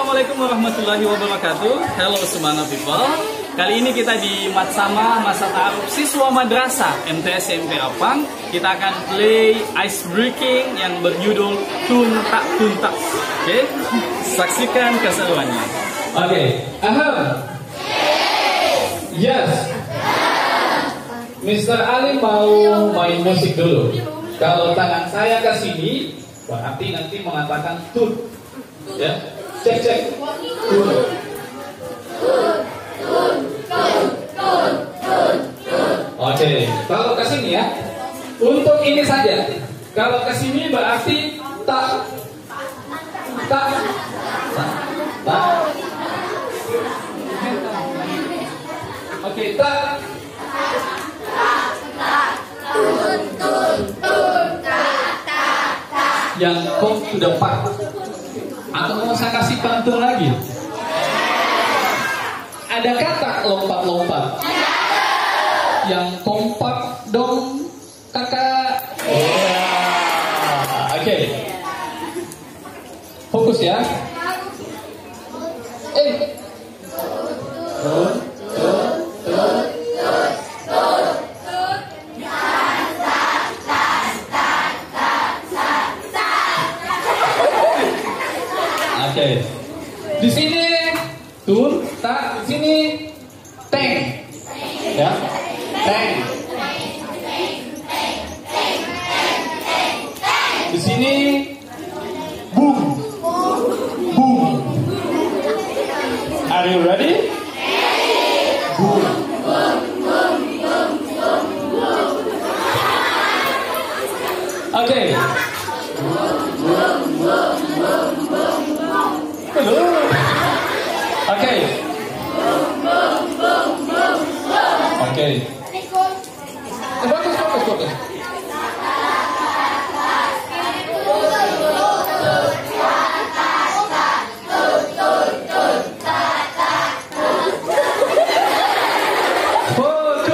Assalamualaikum warahmatullahi wabarakatuh. Hello Sumana people. Kali ini kita di MATSAMA Masa Ta'aruf Siswa Madrasah MTs YMPI Rappang. Kita akan play ice breaking yang berjudul Tuntak Tuntak. Oke, saksikan keseruannya. Oke, yes, Mr. Ali mau main musik dulu. Kalau tangan saya ke sini, berarti nanti mengatakan tun. Ya, cek. Oke, kalau ke sini ya. Untuk ini saja. Kalau ke sini berarti tak. Oke, tak. Yang kok sudah pak, atau mau saya kasih pantun lagi? Ada kata lompat-lompat yang kompak dong kakak. Oke, fokus ya. Oke. Di sini tun tak, di sini teng. Ya. Teng. Di sini bung. Bung. Are you ready? Bung. Oke. Oke.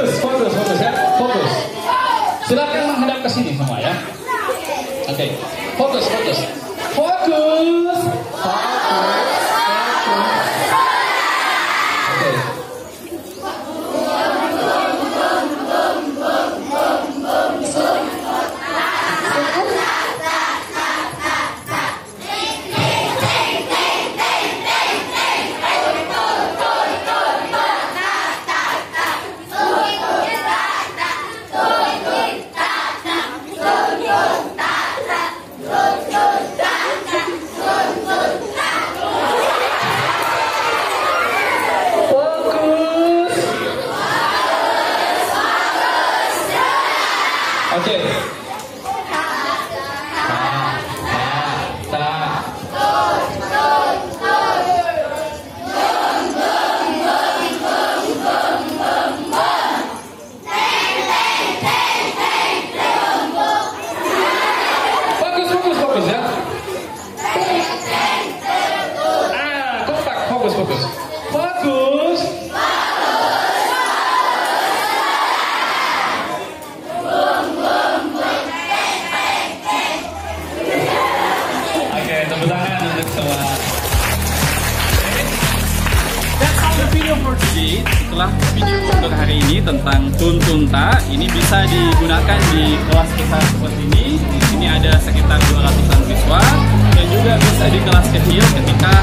Bagus. Fokus ya. Fokus. Silakan menghadap ke sini semua ya. Oke. Fokus. Setelah video untuk hari ini tentang tuntunta, ini bisa digunakan di kelas besar seperti ini. Di sini ada sekitar 200-an siswa, dan juga bisa di kelas kecil ketika